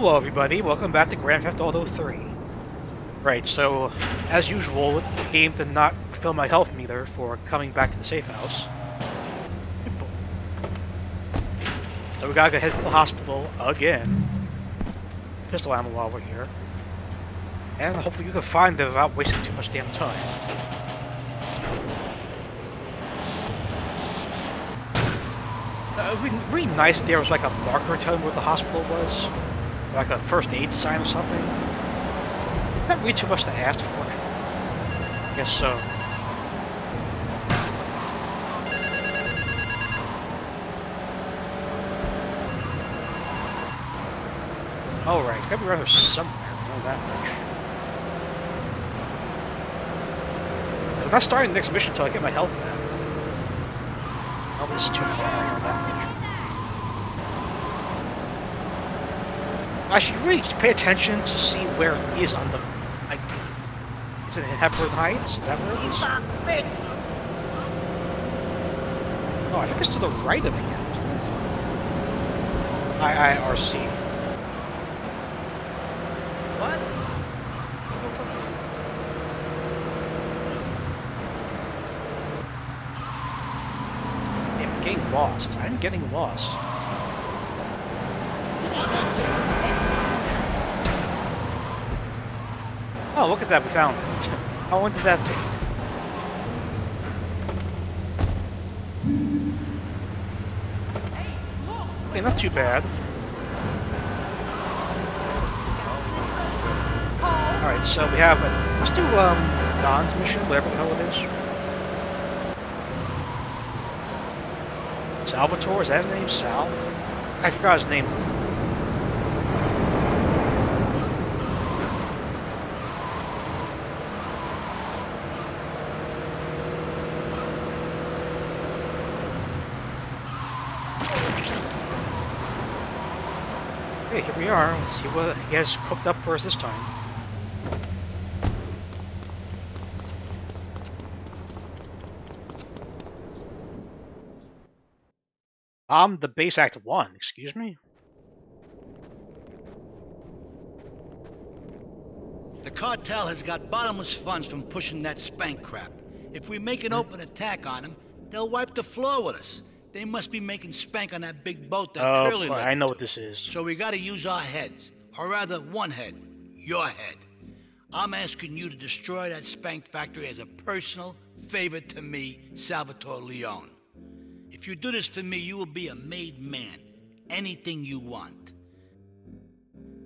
Hello everybody, welcome back to Grand Theft Auto 3. Right, so, as usual, the game did not fulfill my health meter for coming back to the safe house. So we gotta go head to the hospital again. Pistol ammo while we're here. And hopefully you can find them without wasting too much damn time. It would be really nice if there was like a marker telling where the hospital was. Like a first aid sign or something. Not really too much to ask for. I guess so. Alright, it's gotta be rather somewhere. Not that much. I'm not starting the next mission until I get my health back. Oh, this is too far. That much. I should really pay attention to see where it is on the... is it in Hebron Heights? Is that where it is? Oh, I think it's to the right of here. IIRC. What? I'm getting lost. I'm getting lost. Oh, look at that, we found it. How long did that take? Hey, look. Okay, not too bad. Alright, so we have a... Let's do, Don's mission, whatever the hell it is. Salvatore, is that his name? Sal? I forgot his name. Here we are, let's see what he has cooked up for us this time. I'm the base act 1, excuse me? The cartel has got bottomless funds from pushing that spank crap. If we make an open attack on them, they'll wipe the floor with us. They must be making spank on that big boat that Curly left. I know what this is. So we gotta use our heads. Or rather, one head. Your head. I'm asking you to destroy that spank factory as a personal favor to me, Salvatore Leone. If you do this for me, you will be a made man. Anything you want.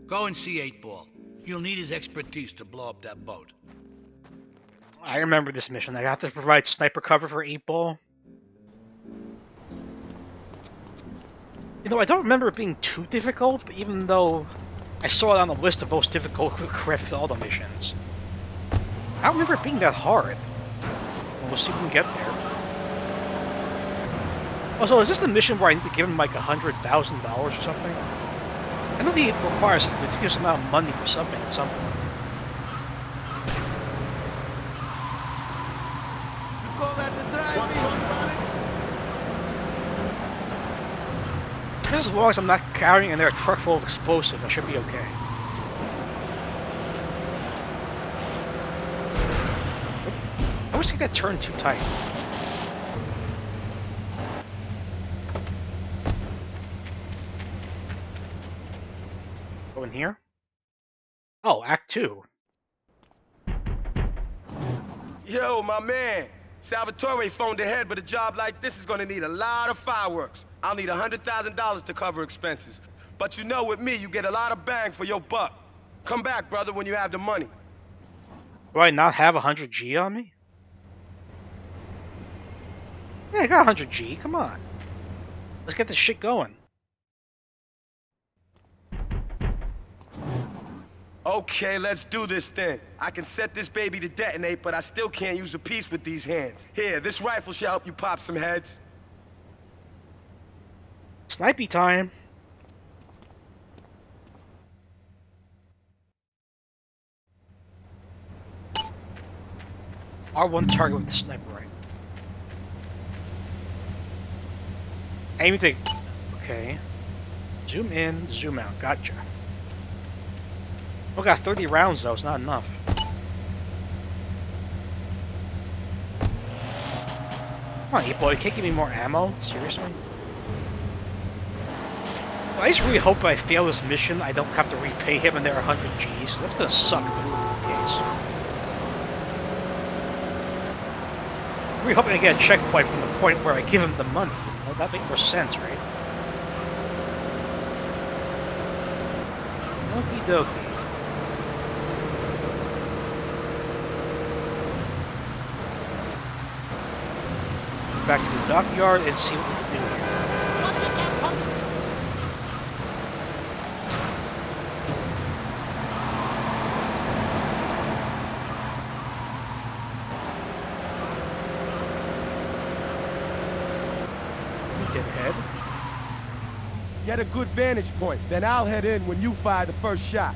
Go and see 8-Ball. You'll need his expertise to blow up that boat. I remember this mission. I have to provide sniper cover for 8-Ball. You know, I don't remember it being too difficult, even though I saw it on the list of most difficult Grand Theft Auto missions. I don't remember it being that hard. We'll see if we can get there. Also, is this the mission where I need to give him like $100,000 or something? I know he requires a ridiculous amount of money for something at some point. You call that the drive? Just as long as I'm not carrying in there a truck full of explosives, I should be okay. I always think that turned too tight. Go in here? Oh, Act 2. Yo, my man! Salvatore phoned ahead, but a job like this is gonna need a lot of fireworks. I'll need $100,000 to cover expenses. But you know, with me, you get a lot of bang for your buck. Come back, brother, when you have the money. Do I not have 100G on me? Yeah, I got 100G, come on. Let's get this shit going. Okay, let's do this thing. I can set this baby to detonate, but I still can't use a piece with these hands. Here, this rifle should help you pop some heads. Snipey time. R1 target with the sniper rifle. Aiming to... Okay. Zoom in, zoom out. Gotcha. We got 30 rounds though, it's not enough. Come on, 8-Ball, you can't give me more ammo? Seriously? Well, I just really hope I fail this mission, I don't have to repay him and they're 100 Gs. That's gonna suck if that's the case. I'm really hoping to get a checkpoint from the point where I give him the money. Well, that'd make more sense, right? Okie dokie. Back to the dockyard and see what we can do here. Deadhead. Get a good vantage point, then I'll head in when you fire the first shot.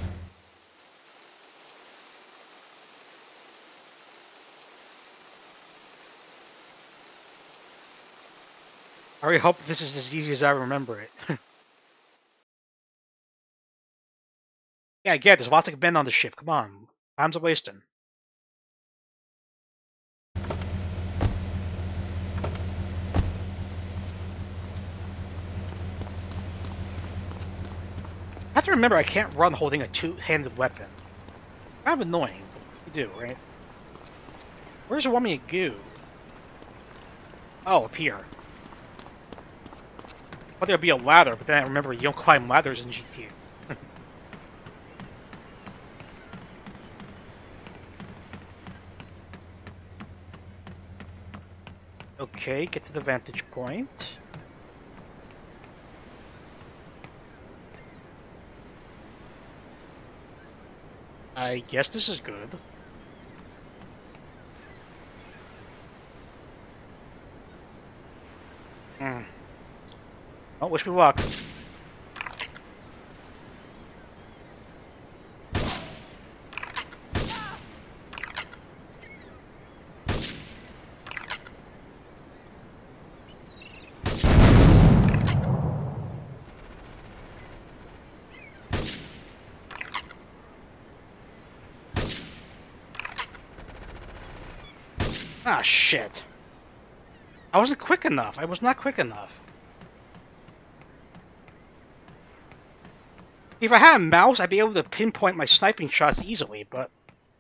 I really hope this is as easy as I remember it. Yeah, I get it. There's lots of men on the ship. Come on. Time's a wasting. I have to remember I can't run holding a two-handed weapon. Kind of annoying. You do, right? Where's the woman you goo? Oh, up here. I thought there'd be a ladder, but then I remember you don't climb ladders in GTA. Okay, get to the vantage point. I guess this is good. Hmm. Oh, wish me luck. Ah, shit. I wasn't quick enough. I was not quick enough. If I had a mouse, I'd be able to pinpoint my sniping shots easily, but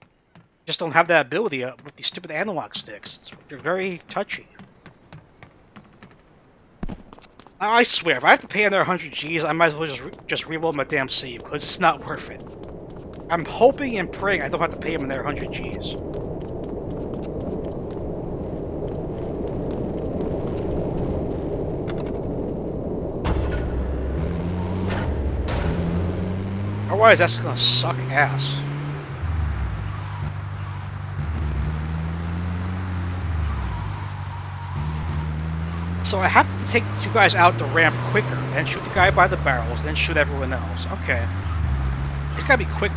I just don't have that ability with these stupid analog sticks. They're very touchy. I swear, if I have to pay another 100 Gs, I might as well just reload my damn save, because it's not worth it. I'm hoping and praying I don't have to pay him another 100 Gs. Otherwise, that's gonna suck ass. So I have to take the two guys out the ramp quicker, and shoot the guy by the barrels, then shoot everyone else. Okay. It's gotta be quicker.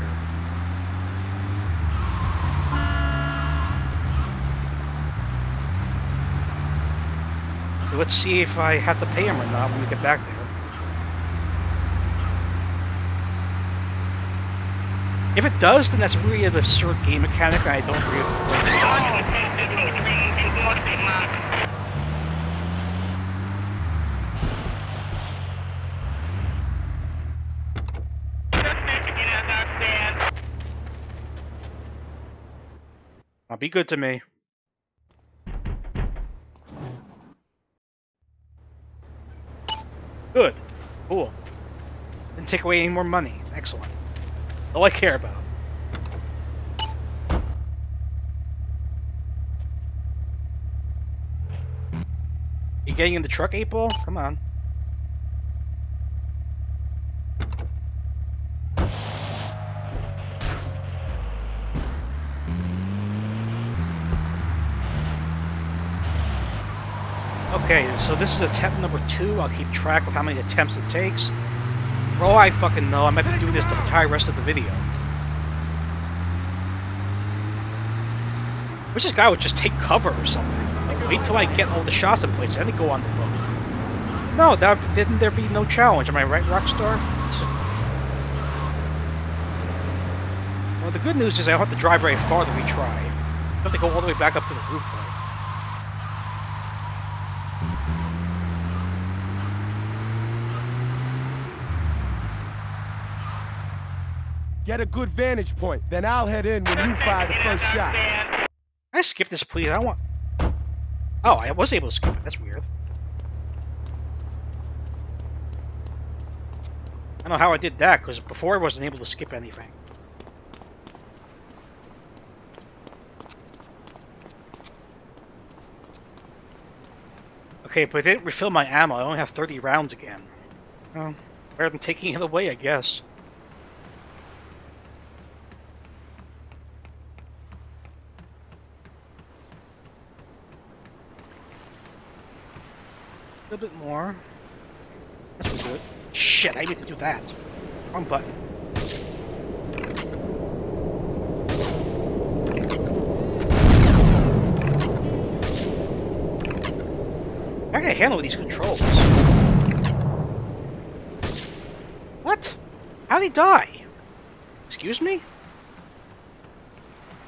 So let's see if I have to pay him or not when we get back there. If it does, then that's really an absurd game mechanic, and I don't agree with it. Now be good to me. Good. Cool. Didn't take away any more money. Excellent. All I care about. You getting in the truck, 8-Ball? Come on. Okay, so this is attempt number 2. I'll keep track of how many attempts it takes. For all I fucking know, I might be doing this the entire rest of the video. I wish this guy would just take cover or something. Like, wait till I get all the shots in place, then go on the boat. No, that didn't there be no challenge, am I right, Rockstar? the good news is I don't have to drive very far that we try. I have to go all the way back up to the roof. Get a good vantage point, then I'll head in when you fire the first shot. Can I skip this, please? I want... Oh, I was able to skip it. That's weird. I don't know how I did that, because before I wasn't able to skip anything. Okay, but I didn't refill my ammo. I only have 30 rounds again. Well, better than taking it away, I guess. A little bit more. That's good. Shit, I need to do that. Wrong button. How can I handle these controls? What? How'd he die? Excuse me?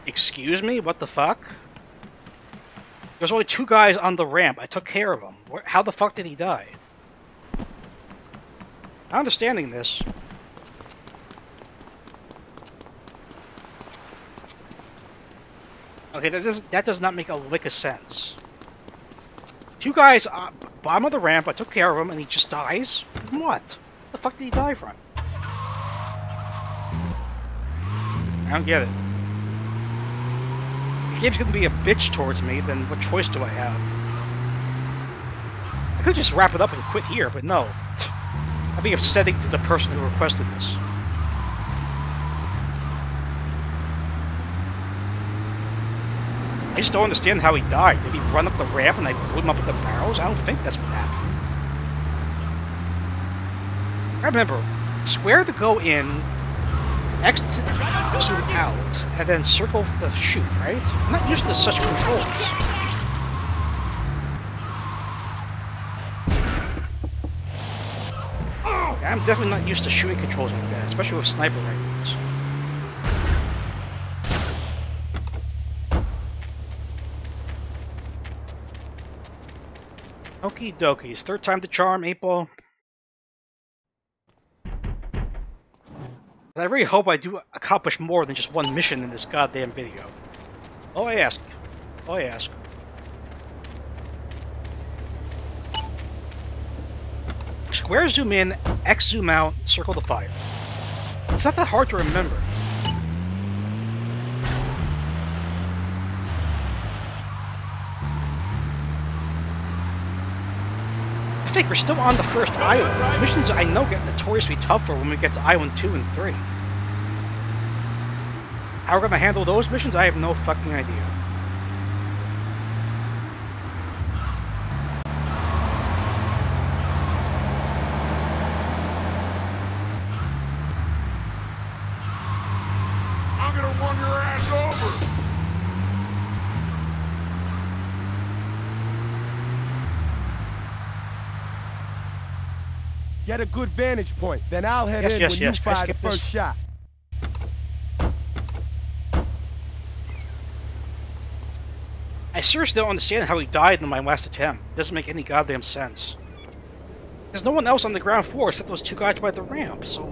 Excuse me? What the fuck? There's only two guys on the ramp. I took care of them. How the fuck did he die? Not understanding this. Okay, that does not make a lick of sense. Two guys bottom of the ramp. I took care of him, and he just dies. From what? The fuck did he die from? I don't get it. If the game's gonna be a bitch towards me, then what choice do I have? I could just wrap it up and quit here, but no. I'd be upsetting to the person who requested this. I just don't understand how he died. Did he run up the ramp and I blew him up with the barrels? I don't think that's what happened. I remember, square to go in, X to zoom out, and then circle the shoot, right? I'm not used to such controls. I'm definitely not used to shooting controls like that, especially with sniper rifles. Okie dokies, third time the charm, 8-Ball. I really hope I do accomplish more than just one mission in this goddamn video. All I ask. All I ask. Square zoom in, X zoom out, circle the fire. It's not that hard to remember. I think we're still on the first island. Missions I know get notoriously tougher when we get to Island 2 and 3. How we're going to handle those missions, I have no fucking idea. I'm going to run your ass over! Get a good vantage point, then I'll head in when you fire the first shot. I seriously don't understand how he died in my last attempt. It doesn't make any goddamn sense. There's no one else on the ground floor except those two guys by the ramp, so...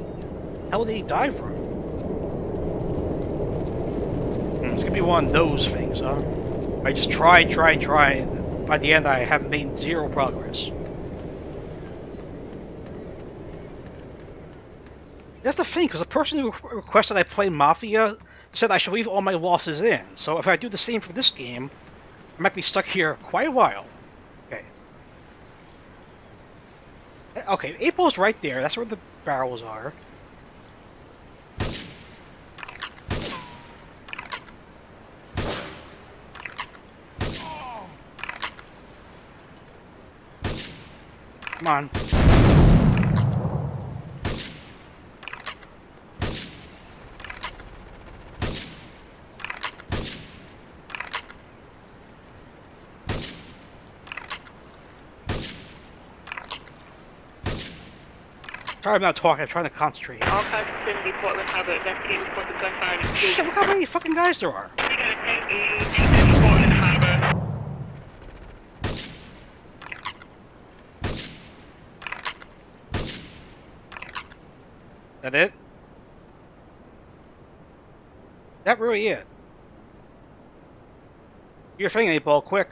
How did he die from? It's gonna be one of those things, huh? I just try, and by the end I have made zero progress. That's the thing, because the person who requested I play Mafia said I should leave all my losses in. So if I do the same for this game, I might be stuck here quite a while. Okay. Okay, 8-Ball's right there. That's where the barrels are. Come on. Sorry, I'm not talking. I'm trying to concentrate. All kinds of vicinity, Portland Harbor. Investigating reports of gunfire and shit. Look how many fucking guys there are. We got a 10-8 Portland Harbor. That it? That really it. Your thing, 8-Ball, quick.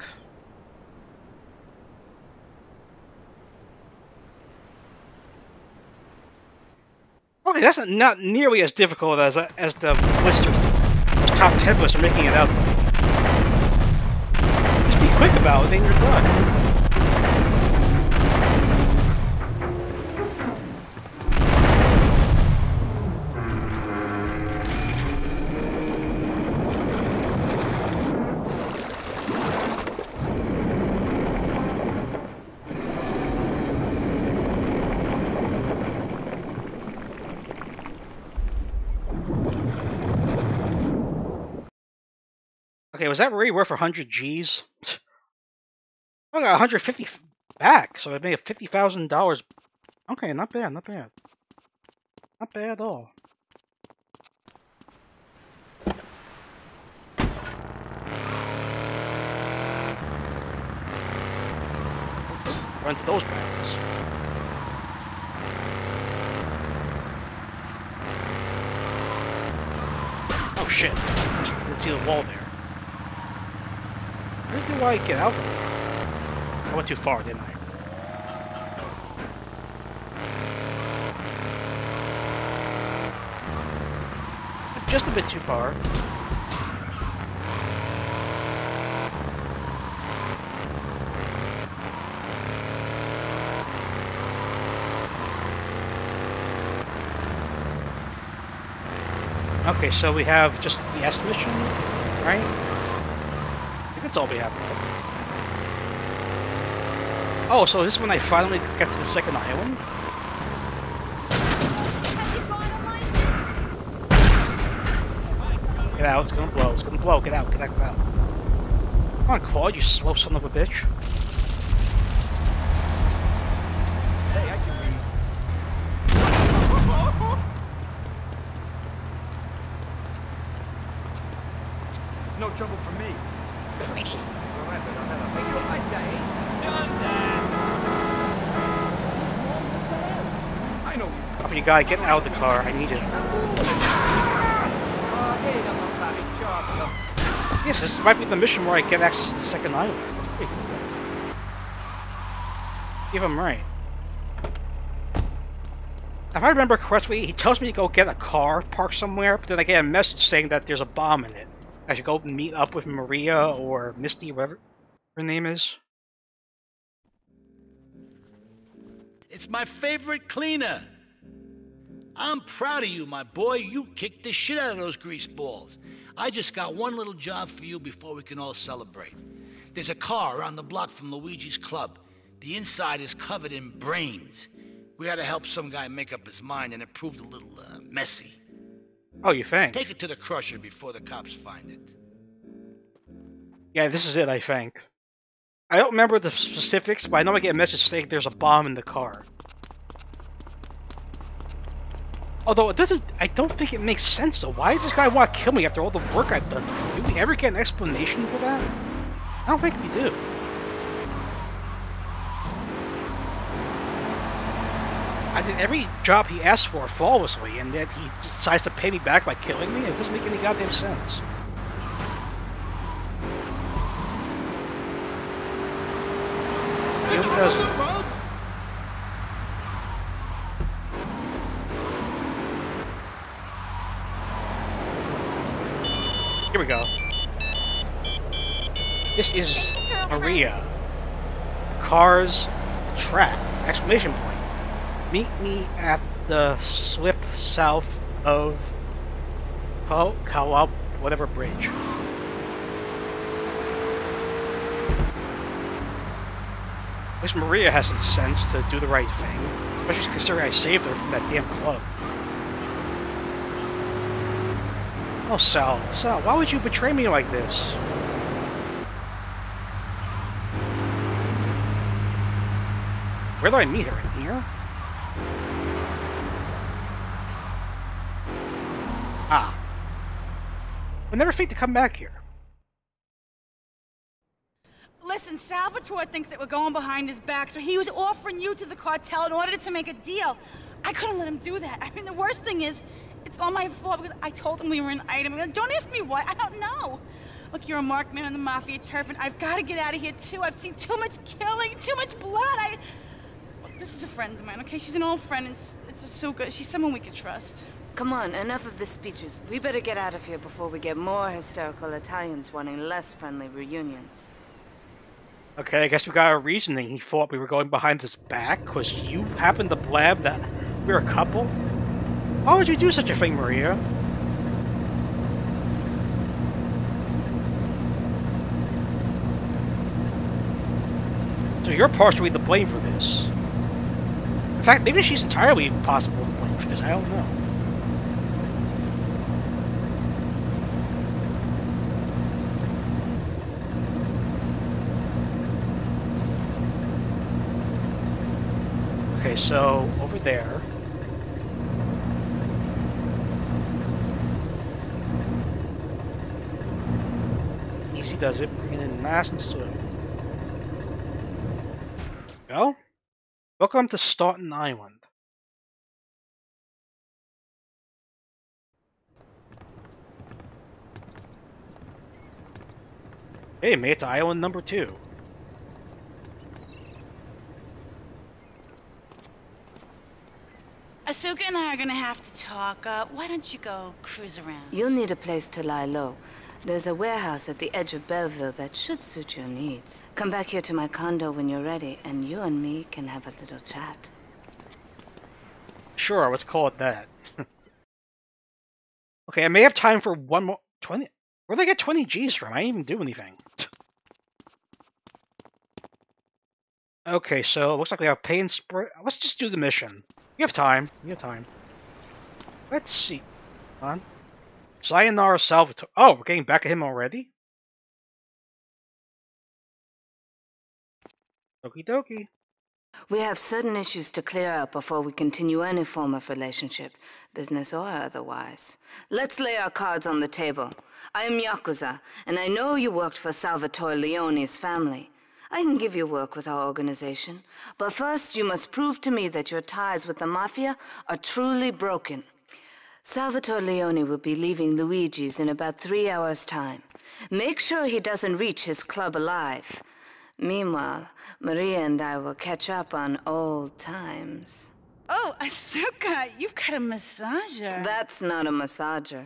Okay, that's not nearly as difficult as the list of the top 10 lists are making it out. Just be quick about it, then you're done. Okay, was that really worth 100 G's? I got 150 back, so I made $50,000. Okay, not bad, not bad. Not bad at all. Run to those battles. Oh shit, I didn't see the wall there. Where do I get out of it? I went too far, didn't I? Just a bit too far. Okay, so we have just the S mission, right? That's all we have. Oh, so this is when I finally get to the second island? Get out, it's gonna blow, it's gonna blow, get out, get out, get out. Come on, Claude, you slow son of a bitch. Hey, I can read. No trouble for me. You gotta get out of the car, I need it. Yes, this might be the mission where I get access to the second island. That's pretty cool. If I'm right. If I remember correctly, he tells me to go get a car parked somewhere, but then I get a message saying that there's a bomb in it. I should go meet up with Maria or Misty, whatever her name is. It's my favorite cleaner. I'm proud of you, my boy. You kicked the shit out of those grease balls. I just got one little job for you before we can all celebrate. There's a car around the block from Luigi's Club. The inside is covered in brains. We gotta help some guy make up his mind, and it proved a little messy. Oh, you think? Take it to the crusher before the cops find it. Yeah, this is it, I think. I don't remember the specifics, but I know I get a message saying there's a bomb in the car. Although it doesn't, I don't think it makes sense though. Why does this guy want to kill me after all the work I've done? Do we ever get an explanation for that? I don't think we do. I did every job he asked for flawlessly, and yet he decides to pay me back by killing me? It doesn't make any goddamn sense. It really doesn't. Here we go. This is Maria. Cars track. Exclamation point. Meet me at the slip south of Kowal, whatever bridge. At least Maria has some sense to do the right thing. Especially considering I saved her from that damn club. Oh, Sal, why would you betray me like this? Where do I meet her? In here? Ah. We'll never think to come back here. Listen, Salvatore thinks that we're going behind his back, so he was offering you to the cartel in order to make a deal. I couldn't let him do that. I mean, the worst thing is, it's all my fault because I told him we were an item. Don't ask me why. I don't know. Look, you're a marked man on the mafia turf, and I've got to get out of here, too. I've seen too much killing, too much blood. Well, this is a friend of mine, okay? She's an old friend, and it's Asuka. She's someone we could trust. Come on, enough of the speeches. We better get out of here before we get more hysterical Italians wanting less friendly reunions. Okay, I guess we got our reasoning. He thought we were going behind his back because you happened to blab that we're a couple? Why would you do such a thing, Maria? So you're partially to blame for this. In fact, maybe she's entirely impossible to blame for this, I don't know. Okay, so over there. Easy does it, bringing in mass and soil. Well, welcome to Staunton Island. Hey, made it to island number 2. Asuka and I are gonna have to talk. Why don't you go cruise around? You'll need a place to lie low. There's a warehouse at the edge of Belleville that should suit your needs. Come back here to my condo when you're ready, and you and me can have a little chat. Sure, let's call it that. Okay, I may have time for one more... 20... Where'd they get 20 G's from? I didn't even do anything. Okay, so it looks like we have pay and spray. Let's just do the mission. You have time. You have time. Let's see. Hold on. Sayonara Salvatore. Oh, we're getting back at him already? Okie dokie. We have certain issues to clear up before we continue any form of relationship, business or otherwise. Let's lay our cards on the table. I am Yakuza, and I know you worked for Salvatore Leone's family. I can give you work with our organization, but first you must prove to me that your ties with the Mafia are truly broken. Salvatore Leone will be leaving Luigi's in about 3 hours' time. Make sure he doesn't reach his club alive. Meanwhile, Maria and I will catch up on old times. Oh, Asuka, you've got a massager. That's not a massager.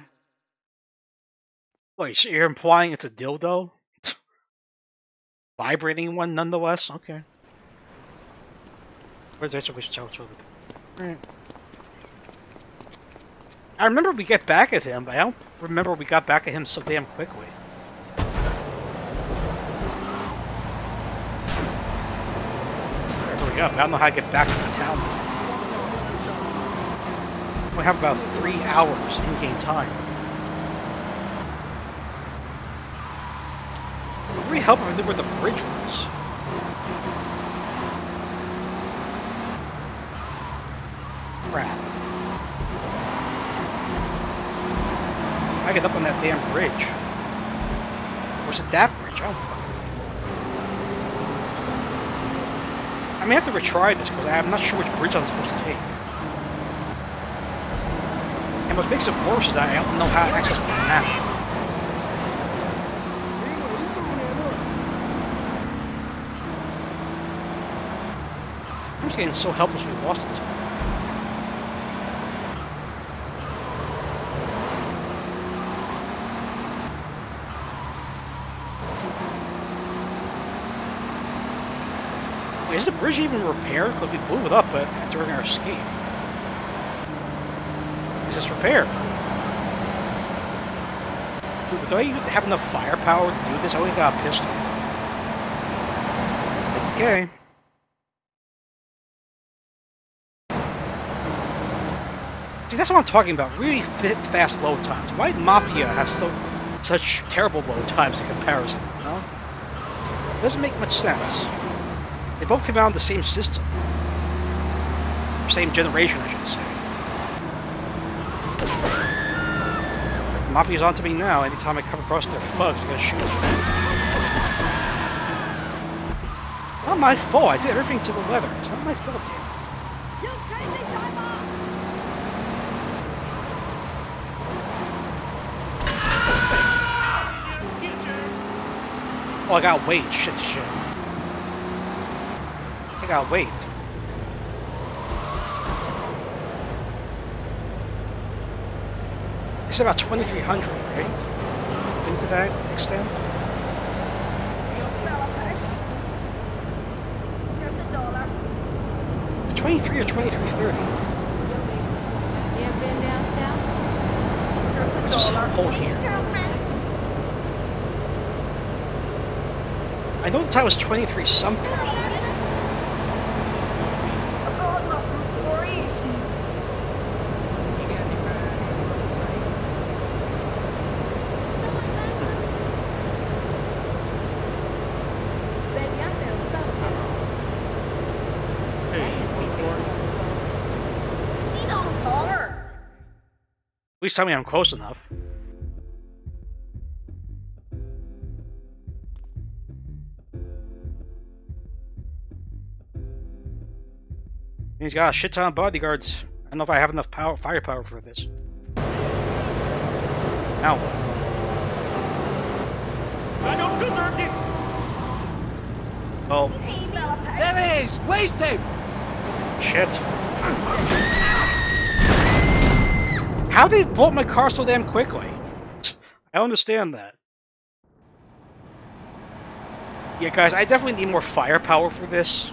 Wait, so you're implying it's a dildo? Vibrating one, nonetheless. Okay. Where's that? So we should tell each other. I remember we get back at him, but I don't remember we got back at him so damn quickly. Hurry up! I don't know how to get back to the town. We have about 3 hours in-game time. We help him with the bridge was. Crap. I get up on that damn bridge. Or is it that bridge? I don't fucking know. I may have to retry this because I'm not sure which bridge I'm supposed to take. And what makes it worse is that I don't know how to access the map. Getting so helpless we lost it. Wait, is the bridge even repaired? Because we blew it up during our escape. Is this repaired? Dude, do I even have enough firepower to do this? I only got a pistol. Okay. See, that's what I'm talking about, really fast load times. Why did Mafia have such terrible load times in comparison, you know? It doesn't make much sense. They both come out of the same system. Or same generation, I should say. Mafia's onto me now. Anytime I come across their thugs, they're gonna shoot me. Not my fault. I did everything to the letter. It's not my fault, damn. You crazy timer! Oh, I gotta wait. Shit. I gotta wait. It's about 2,300, right? Think to that extent? Here's the dollar. 23 or 23.30. You ever been down south? Here's the dollar. Hold here. I know the time was 23 something. At least tell me I'm close enough. He's got a shit ton of bodyguards. I don't know if I have enough power, firepower for this. Now what? I don't deserve this! Oh. There is! Waste him! Shit. How did they blow up my car so damn quickly? I don't understand that. Yeah, guys, I definitely need more firepower for this.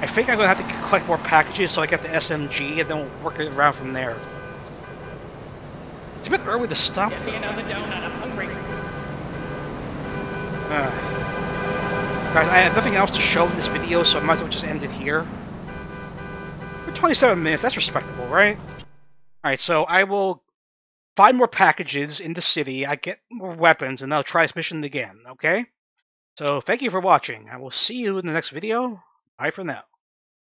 I think I'm gonna have to collect more packages so I get the SMG and then we'll work it around from there. It's a bit early to stop. Get me another donut. I'm hungry. Guys, I have nothing else to show in this video, so I might as well just end it here. For 27 minutes, that's respectable, right? Alright, so I will find more packages in the city, I get more weapons, and I'll try this mission again, okay? So, thank you for watching. I will see you in the next video. Bye for now.